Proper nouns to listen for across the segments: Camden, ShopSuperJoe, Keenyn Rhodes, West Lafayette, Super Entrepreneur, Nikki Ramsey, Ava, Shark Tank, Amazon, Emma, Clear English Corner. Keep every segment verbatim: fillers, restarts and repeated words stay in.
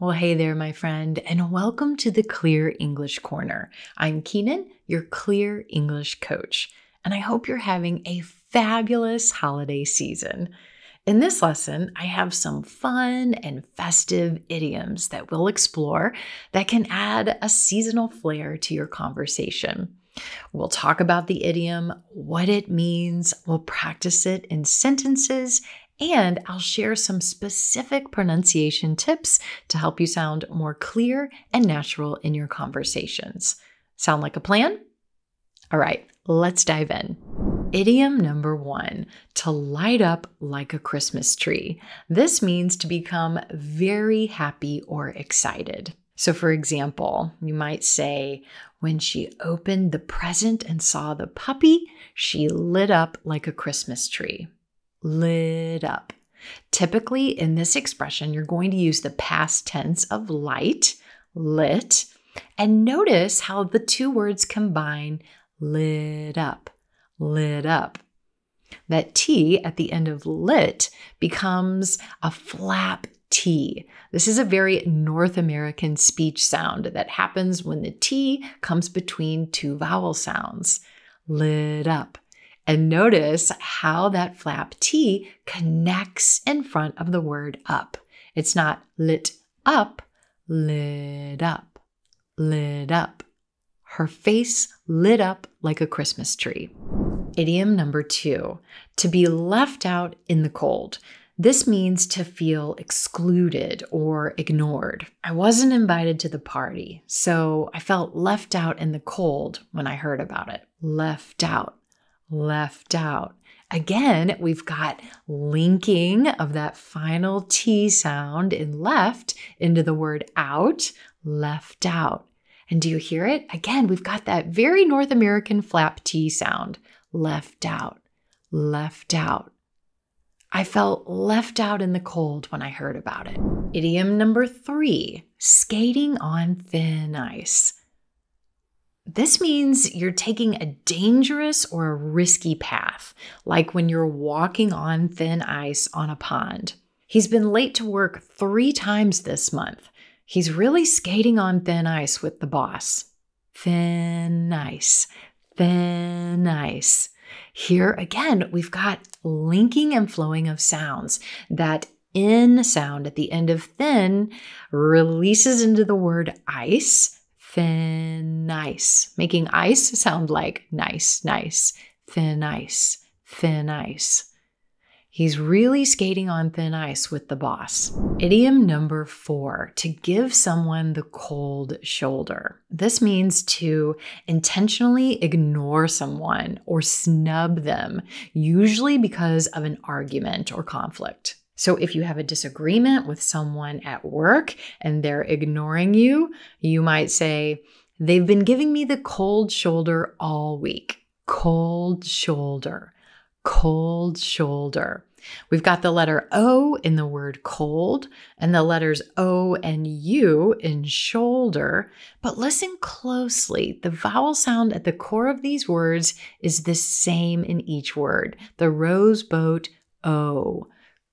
Well, hey there, my friend, and welcome to the Clear English Corner. I'm Keenyn, your Clear English coach, and I hope you're having a fabulous holiday season. In this lesson, I have some fun and festive idioms that we'll explore that can add a seasonal flair to your conversation. We'll talk about the idiom, what it means, we'll practice it in sentences, and I'll share some specific pronunciation tips to help you sound more clear and natural in your conversations. Sound like a plan? All right, let's dive in. Idiom number one, to light up like a Christmas tree. This means to become very happy or excited. So for example, you might say, when she opened the present and saw the puppy, she lit up like a Christmas tree. Lit up. Typically in this expression, you're going to use the past tense of light, lit, and notice how the two words combine, lit up, lit up. That T at the end of lit becomes a flap T. This is a very North American speech sound that happens when the T comes between two vowel sounds. Lit up. And notice how that flap T connects in front of the word up. It's not lit up, lit up, lit up. Her face lit up like a Christmas tree. Idiom number two, to be left out in the cold. This means to feel excluded or ignored. I wasn't invited to the party, so I felt left out in the cold when I heard about it. Left out. Left out. Again, we've got linking of that final T sound in left into the word out, left out. And do you hear it? Again, we've got that very North American flap T sound, left out, left out. I felt left out in the cold when I heard about it. Idiom number three, skating on thin ice. This means you're taking a dangerous or a risky path, like when you're walking on thin ice on a pond. He's been late to work three times this month. He's really skating on thin ice with the boss. Thin ice, thin ice. Here again, we've got linking and flowing of sounds. That N sound at the end of thin releases into the word ice. Thin ice, making ice sound like nice, nice, thin ice, thin ice. He's really skating on thin ice with the boss. Idiom number four, to give someone the cold shoulder. This means to intentionally ignore someone or snub them, usually because of an argument or conflict. So if you have a disagreement with someone at work and they're ignoring you, you might say, they've been giving me the cold shoulder all week. Cold shoulder, cold shoulder. We've got the letter O in the word cold and the letters O and U in shoulder, but listen closely. The vowel sound at the core of these words is the same in each word. The rowboat O.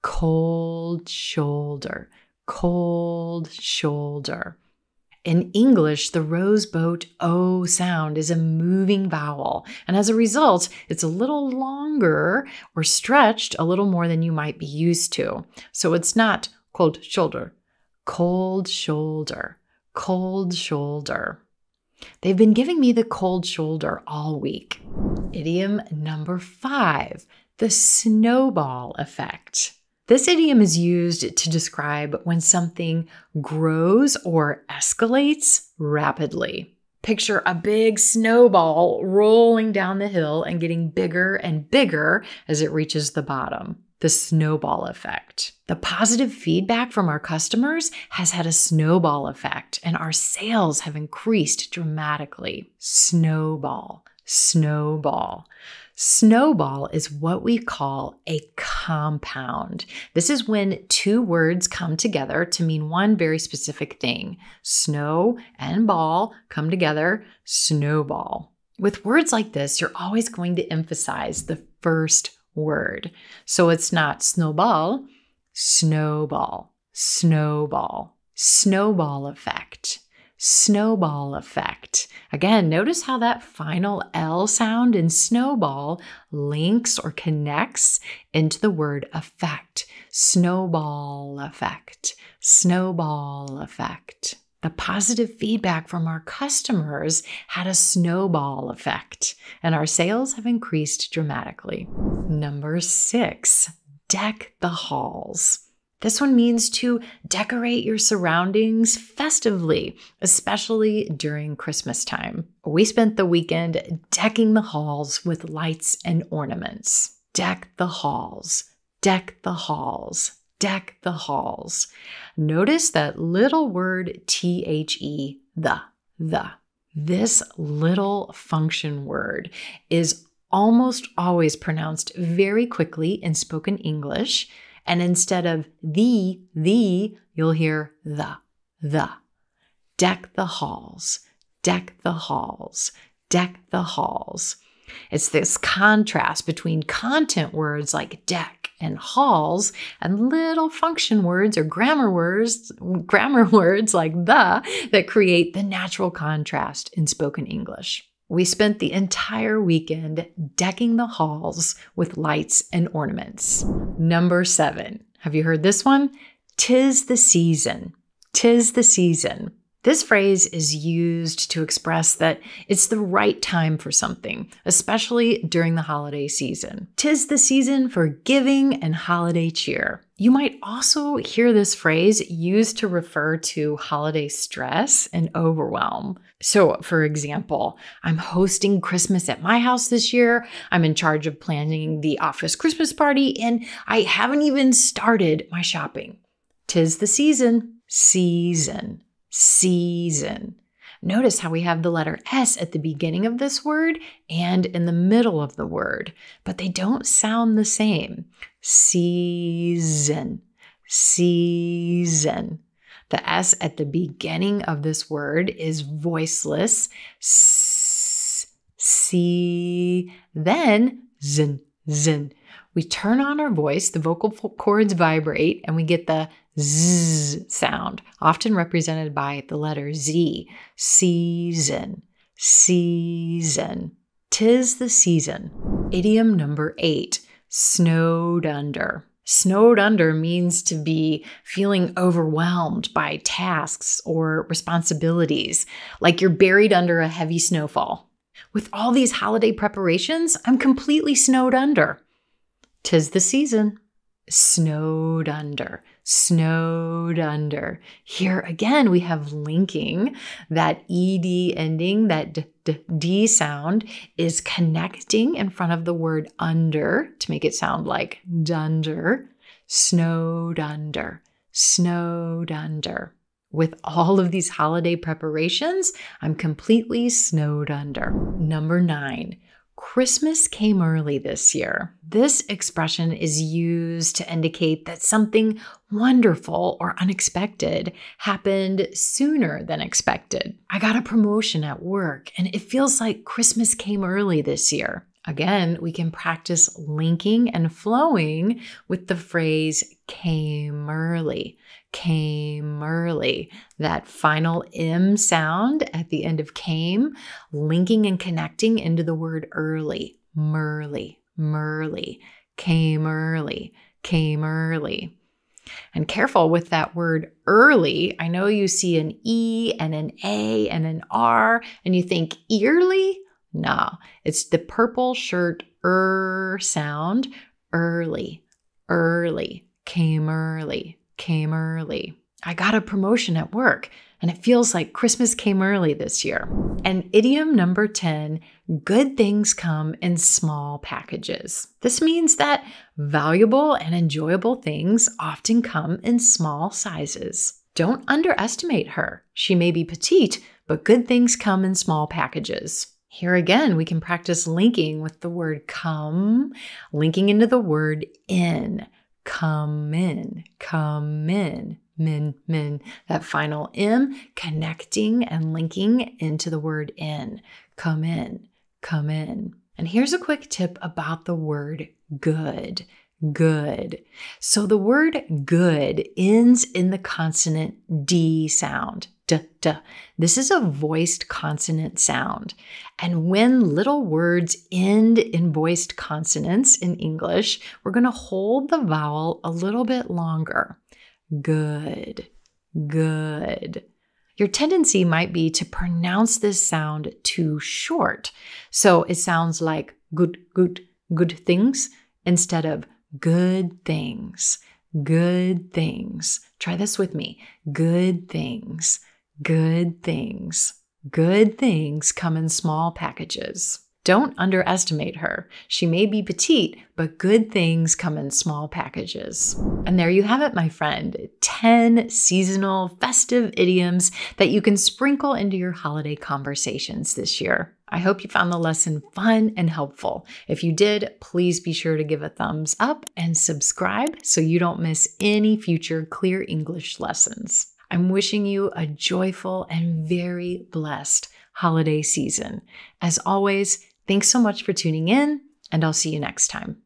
Cold shoulder, cold shoulder. In English, the rowboat O sound is a moving vowel, and as a result, it's a little longer or stretched a little more than you might be used to. So it's not cold shoulder, cold shoulder, cold shoulder. They've been giving me the cold shoulder all week. Idiom number five, the snowball effect. This idiom is used to describe when something grows or escalates rapidly. Picture a big snowball rolling down the hill and getting bigger and bigger as it reaches the bottom. The snowball effect. The positive feedback from our customers has had a snowball effect, and our sales have increased dramatically. Snowball, snowball. Snowball is what we call a compound. This is when two words come together to mean one very specific thing. Snow and ball come together, snowball. With words like this, you're always going to emphasize the first word. So it's not snowball, snowball, snowball, snowball effect, snowball effect. Again, notice how that final L sound in snowball links or connects into the word effect. Snowball effect, snowball effect. The positive feedback from our customers had a snowball effect, and our sales have increased dramatically. Number six, deck the halls. This one means to decorate your surroundings festively, especially during Christmas time. We spent the weekend decking the halls with lights and ornaments. Deck the halls, deck the halls, deck the halls. Notice that little word T H E, the, the. This little function word is almost always pronounced very quickly in spoken English. And instead of the, the, you'll hear the, the. Deck the halls, deck the halls, deck the halls. It's this contrast between content words like deck and halls and little function words or grammar words, grammar words like the that create the natural contrast in spoken English. We spent the entire weekend decking the halls with lights and ornaments. Number seven. Have you heard this one? 'Tis the season. 'Tis the season. This phrase is used to express that it's the right time for something, especially during the holiday season. 'Tis the season for giving and holiday cheer. You might also hear this phrase used to refer to holiday stress and overwhelm. So, for example, I'm hosting Christmas at my house this year. I'm in charge of planning the office Christmas party, and I haven't even started my shopping. 'Tis the season. Season. Season. Notice how we have the letter S at the beginning of this word and in the middle of the word, but they don't sound the same. Season. Season. The S at the beginning of this word is voiceless. S, see, then zin, zin. We turn on our voice, the vocal cords vibrate, and we get the z sound, often represented by the letter Z. Season, season. 'Tis the season. Idiom number eight, snowed under. Snowed under means to be feeling overwhelmed by tasks or responsibilities, like you're buried under a heavy snowfall. With all these holiday preparations, I'm completely snowed under. 'Tis the season. Snowed under, snowed under. Here again, we have linking. That E D ending, that d, d, d sound is connecting in front of the word under to make it sound like dunder. Snowed under, snowed under. With all of these holiday preparations, I'm completely snowed under. Number nine. Christmas came early this year. This expression is used to indicate that something wonderful or unexpected happened sooner than expected. I got a promotion at work, and it feels like Christmas came early this year. Again, we can practice linking and flowing with the phrase came early, came early. That final M sound at the end of came, linking and connecting into the word early, merly, merly, came early, came early. And careful with that word early. I know you see an E and an A and an R, and you think early? No, it's the purple shirt er sound, early, early, came early, came early. I got a promotion at work, and it feels like Christmas came early this year. And idiom number ten, good things come in small packages. This means that valuable and enjoyable things often come in small sizes. Don't underestimate her. She may be petite, but good things come in small packages. Here again, we can practice linking with the word come, linking into the word in. Come in, come in, min, min. That final M connecting and linking into the word in. Come in, come in. And here's a quick tip about the word good. good. So the word good ends in the consonant D sound. Duh, duh. This is a voiced consonant sound. And when little words end in voiced consonants in English, we're going to hold the vowel a little bit longer. Good, good. Your tendency might be to pronounce this sound too short. So it sounds like good, good, good things instead of good things, good things. Try this with me. Good things, good things, good things come in small packages. Don't underestimate her. She may be petite, but good things come in small packages. And there you have it, my friend. ten seasonal festive idioms that you can sprinkle into your holiday conversations this year. I hope you found the lesson fun and helpful. If you did, please be sure to give a thumbs up and subscribe so you don't miss any future Clear English lessons. I'm wishing you a joyful and very blessed holiday season. As always, thanks so much for tuning in, and I'll see you next time.